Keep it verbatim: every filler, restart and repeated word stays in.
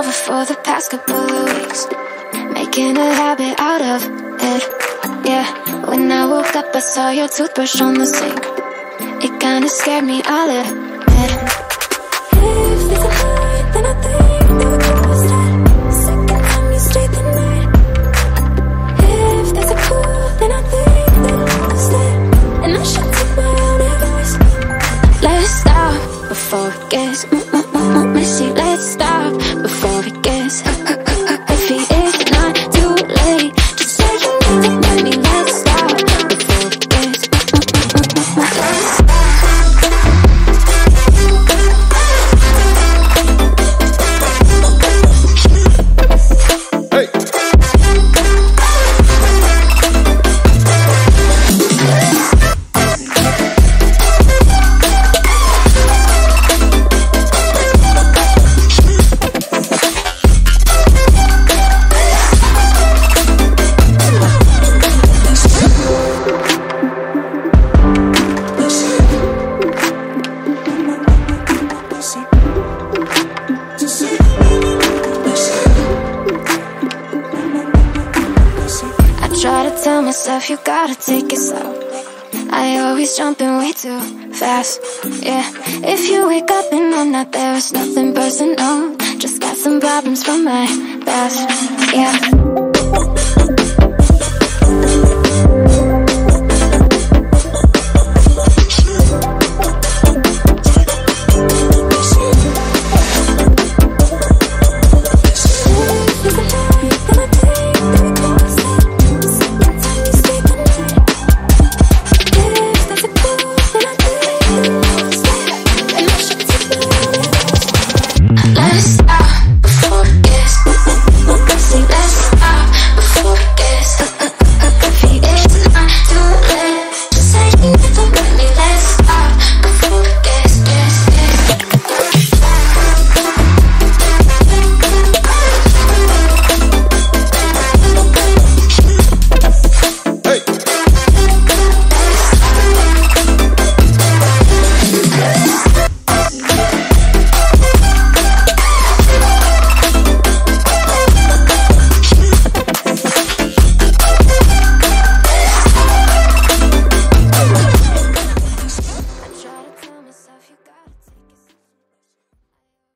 over for the past couple of weeks, making a habit out of it. Yeah, when I woke up I saw your toothbrush on the sink. It kinda scared me, I'll admit. If there's a high, then I think that we're close to it. Second time you stayed the night. If there's a cool, then I think that I lost it, and I should take my own advice. Let's stop before it gets messy. Let's stop before it gets iffy. It's not too late. Just say you need to let me. Let's stop before it gets. Let's stop. Hey. You gotta take it slow. I always jump in way too fast. Yeah, if you wake up and I'm not there, it's nothing personal. Just got some problems from my past. Yeah.